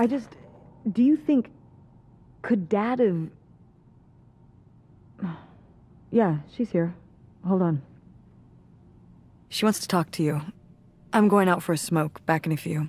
I just... Do you think... Could Dad have... Yeah, she's here. Hold on. She wants to talk to you. I'm going out for a smoke. Back in a few.